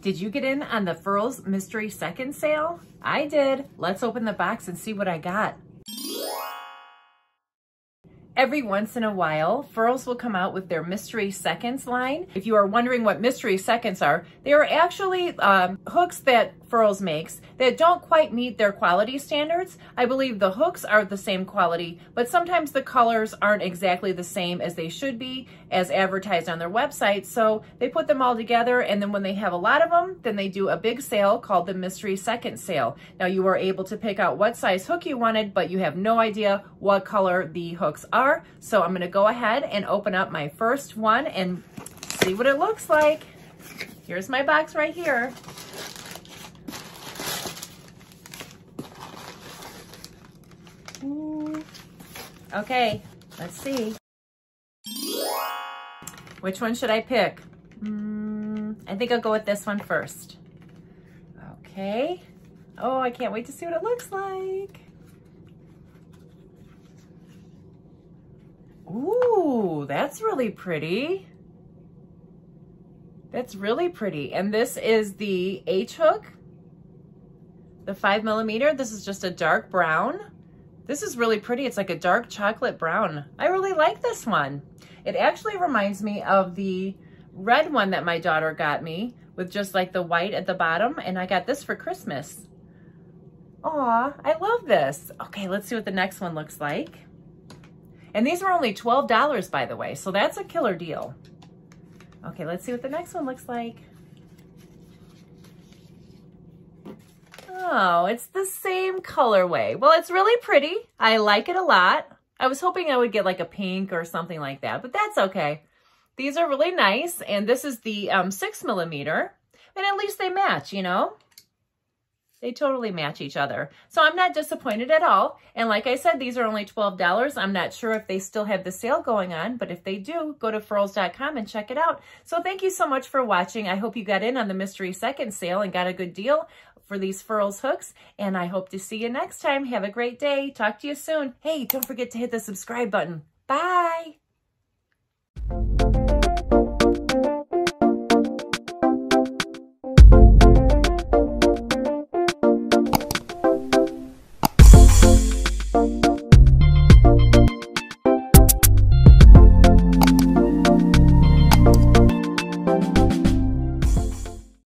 Did you get in on the Furls Mystery Second Sale? I did. Let's open the box and see what I got. Every once in a while, Furls will come out with their Mystery Seconds line. If you are wondering what Mystery Seconds are, they are actually hooks that Furls makes that don't quite meet their quality standards. I believe the hooks are the same quality, but sometimes the colors aren't exactly the same as they should be as advertised on their website. So they put them all together, and then when they have a lot of them, then they do a big sale called the Mystery Second Sale. Now you are able to pick out what size hook you wanted, but you have no idea what color the hooks are. So I'm going to go ahead and open up my first one and see what it looks like. Here's my box right here. Ooh. Okay, let's see. Which one should I pick? I think I'll go with this one first. Okay. Oh, I can't wait to see what it looks like. Ooh, that's really pretty. That's really pretty. And this is the H hook, the 5mm. This is just a dark brown. This is really pretty. It's like a dark chocolate brown. I really like this one. It actually reminds me of the red one that my daughter got me with just like the white at the bottom. And I got this for Christmas. Aw, I love this. Okay, let's see what the next one looks like. And these were only $12, by the way, so that's a killer deal. Okay, let's see what the next one looks like. Oh, it's the same colorway. Well, it's really pretty. I like it a lot. I was hoping I would get like a pink or something like that, but that's okay. These are really nice, and this is the 6mm, and at least they match, you know? They totally match each other. So I'm not disappointed at all. And like I said, these are only $12. I'm not sure if they still have the sale going on, but if they do, go to furls.com and check it out. So thank you so much for watching. I hope you got in on the Mystery Second Sale and got a good deal for these Furls hooks. And I hope to see you next time. Have a great day. Talk to you soon. Hey, don't forget to hit the subscribe button. Bye.